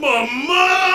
Mamma!